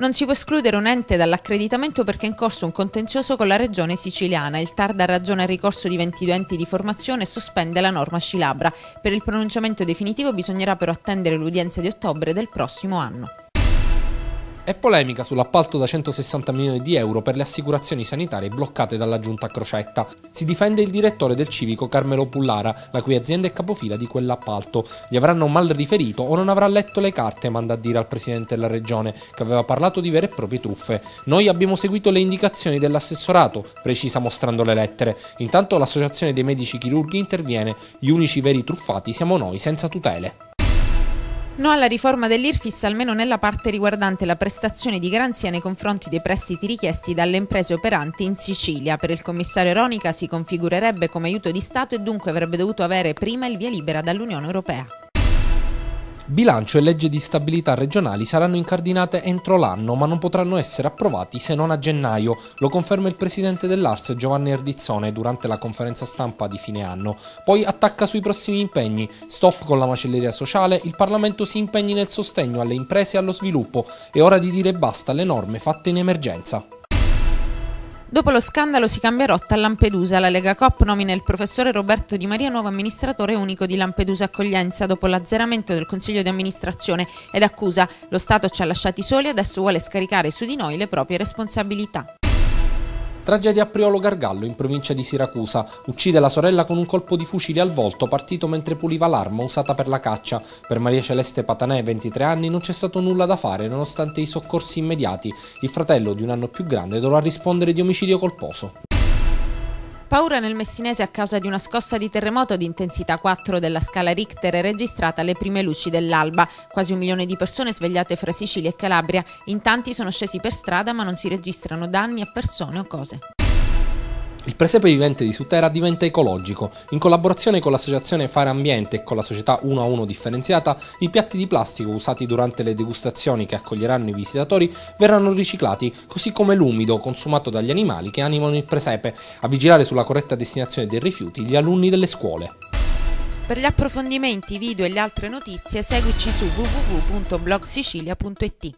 Non si può escludere un ente dall'accreditamento perché è in corso un contenzioso con la regione siciliana. Il TAR dà ragione al ricorso di 22 enti di formazione e sospende la norma Scilabra. Per il pronunciamento definitivo bisognerà però attendere l'udienza di ottobre del prossimo anno. È polemica sull'appalto da 160 milioni di euro per le assicurazioni sanitarie bloccate dalla giunta Crocetta. Si difende il direttore del civico Carmelo Pullara, la cui azienda è capofila di quell'appalto. Gli avranno mal riferito o non avrà letto le carte, manda a dire al presidente della regione, che aveva parlato di vere e proprie truffe. Noi abbiamo seguito le indicazioni dell'assessorato, precisa mostrando le lettere. Intanto l'associazione dei medici chirurghi interviene. Gli unici veri truffati siamo noi, senza tutele. No alla riforma dell'Irfis, almeno nella parte riguardante la prestazione di garanzia nei confronti dei prestiti richiesti dalle imprese operanti in Sicilia. Per il commissario Aronica si configurerebbe come aiuto di Stato e dunque avrebbe dovuto avere prima il via libera dall'Unione Europea. Bilancio e legge di stabilità regionali saranno incardinate entro l'anno, ma non potranno essere approvati se non a gennaio. Lo conferma il presidente dell'ARS Giovanni Ardizzone durante la conferenza stampa di fine anno. Poi attacca sui prossimi impegni. Stop con la macelleria sociale, il Parlamento si impegni nel sostegno alle imprese e allo sviluppo. È ora di dire basta alle norme fatte in emergenza. Dopo lo scandalo si cambia rotta a Lampedusa. La Legacoop nomina il professore Roberto Di Maria nuovo amministratore unico di Lampedusa Accoglienza dopo l'azzeramento del Consiglio di amministrazione ed accusa lo Stato ci ha lasciati soli e adesso vuole scaricare su di noi le proprie responsabilità. Tragedia a Priolo Gargallo, in provincia di Siracusa. Uccide la sorella con un colpo di fucile al volto partito mentre puliva l'arma usata per la caccia. Per Maria Celeste Patanè, 23 anni, non c'è stato nulla da fare nonostante i soccorsi immediati. Il fratello di un anno più grande dovrà rispondere di omicidio colposo. Paura nel Messinese a causa di una scossa di terremoto di intensità 4 della scala Richter registrata alle prime luci dell'alba. Quasi 1 milione di persone svegliate fra Sicilia e Calabria. In tanti sono scesi per strada ma non si registrano danni a persone o cose. Il presepe vivente di Sutera diventa ecologico. In collaborazione con l'associazione Fare Ambiente e con la società 1 a 1 differenziata, i piatti di plastico usati durante le degustazioni che accoglieranno i visitatori verranno riciclati, così come l'umido consumato dagli animali che animano il presepe. A vigilare sulla corretta destinazione dei rifiuti gli alunni delle scuole. Per gli approfondimenti, video e le altre notizie seguici su www.blogsicilia.it.